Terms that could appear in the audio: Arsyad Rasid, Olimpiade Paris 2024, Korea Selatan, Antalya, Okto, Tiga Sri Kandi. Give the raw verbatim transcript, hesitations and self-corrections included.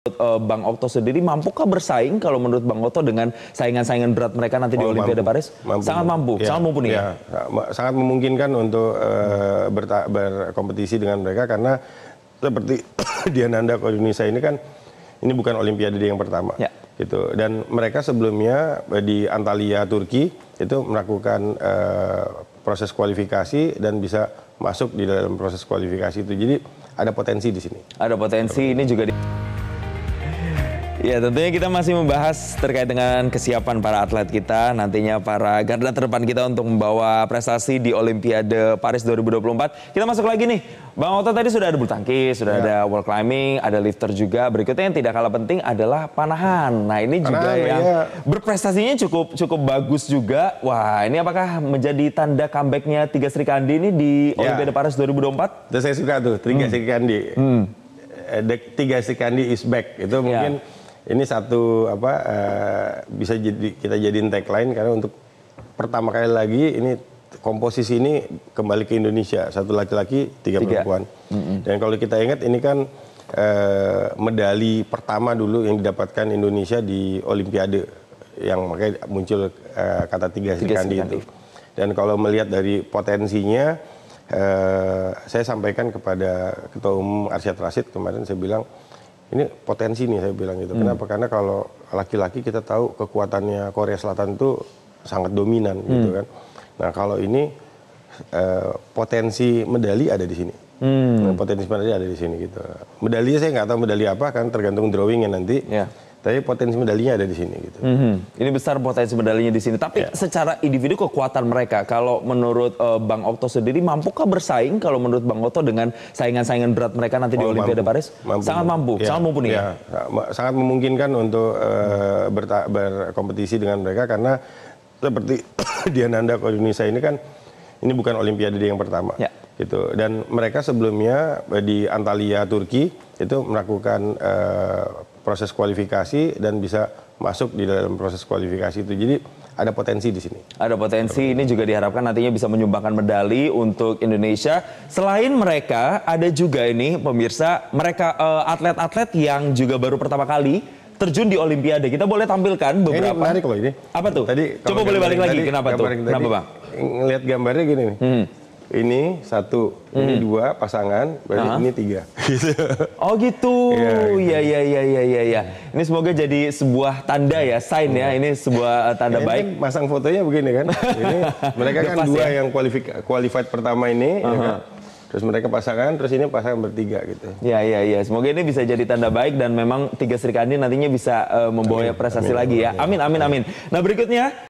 Menurut Bang Okto sendiri, mampukah bersaing kalau menurut Bang Okto dengan saingan-saingan berat mereka nanti oh, di Olimpiade Paris? Mampu. Sangat mampu, ya, sangat mumpuni ya. ya. Sangat memungkinkan untuk uh, berkompetisi dengan mereka karena seperti Diananda Indonesia ini kan ini bukan Olimpiade yang pertama. Ya. Gitu. Dan mereka sebelumnya di Antalya, Turki itu melakukan uh, proses kualifikasi dan bisa masuk di dalam proses kualifikasi itu. Jadi ada potensi di sini. Ada potensi ini juga di ya, tentunya kita masih membahas terkait dengan kesiapan para atlet kita, nantinya para garda terdepan kita untuk membawa prestasi di Olimpiade Paris dua ribu dua puluh empat. Kita masuk lagi nih, Bang Okto tadi sudah ada bulu tangkis, sudah ya. ada wall climbing, ada lifter juga. Berikutnya yang tidak kalah penting adalah panahan. Nah ini panahan, juga yang ya. berprestasinya cukup cukup bagus juga. Wah, ini apakah menjadi tanda comebacknya Tiga Sri Kandi ini di ya. Olimpiade Paris dua ribu dua puluh empat? Itu saya suka tuh, Tiga Sri Kandi. Hmm. Tiga Sri Kandi is back, itu ya. mungkin... Ini satu apa uh, bisa jadi kita jadiin tagline karena untuk pertama kali lagi ini komposisi ini kembali ke Indonesia, satu laki-laki tiga, tiga. perempuan. Mm-hmm. Dan kalau kita ingat ini kan uh, medali pertama dulu yang didapatkan Indonesia di Olimpiade yang makanya muncul uh, kata Tiga Sri Kandi itu. Dan kalau melihat dari potensinya, uh, saya sampaikan kepada Ketua Umum Arsyad Rasid kemarin, saya bilang, ini potensi nih saya bilang gitu. Hmm. Kenapa? Karena kalau laki-laki kita tahu kekuatannya Korea Selatan itu sangat dominan hmm. gitu kan. Nah kalau ini eh, potensi medali ada di sini. Hmm. Nah, potensi medali ada di sini gitu. Medalinya saya nggak tahu medali apa kan, tergantung drawingnya nanti. Yeah. Tapi potensi medalinya ada di sini gitu. Mm-hmm. Ini besar potensi medalinya di sini. Tapi yeah. secara individu kekuatan mereka, kalau menurut uh, Bang Okto sendiri, mampukah bersaing kalau menurut Bang Okto dengan saingan-saingan berat mereka nanti oh, di Olimpiade Paris? Mampu. Sangat mampu, yeah. sangat mumpuni yeah. ya. Sangat memungkinkan untuk uh, berkompetisi dengan mereka karena seperti Diananda Indonesia ini kan ini bukan Olimpiade yang pertama. Yeah. Gitu. Dan mereka sebelumnya di Antalya, Turki itu melakukan uh, proses kualifikasi dan bisa masuk di dalam proses kualifikasi itu. Jadi ada potensi di sini. Ada potensi, ini juga diharapkan nantinya bisa menyumbangkan medali untuk Indonesia. Selain mereka, ada juga ini pemirsa, mereka atlet-atlet uh, yang juga baru pertama kali terjun di Olimpiade. Kita boleh tampilkan beberapa. Ini menarik loh ini. Apa tuh? Tadi, Coba boleh balik lagi, tadi, kenapa tuh? Tadi, kenapa Bang? Ngeliat gambarnya gini nih. Hmm. Ini satu, hmm. ini dua pasangan, berarti uh-huh. ini tiga. Gitu. Oh gitu, ya ya ya ya ya ya. Ini semoga jadi sebuah tanda ya, sign ya. Ini sebuah tanda ini baik. Kan masang fotonya begini kan. Ini mereka kan Lepas dua ya? yang qualified pertama ini. Uh-huh. ya kan? Terus mereka pasangan, terus ini pasangan bertiga gitu. Ya, ya, ya. Semoga ini bisa jadi tanda baik dan memang Tiga Sri Kandi nantinya bisa uh, membawa amin. prestasi amin. lagi ya. Amin, amin, amin. Nah berikutnya.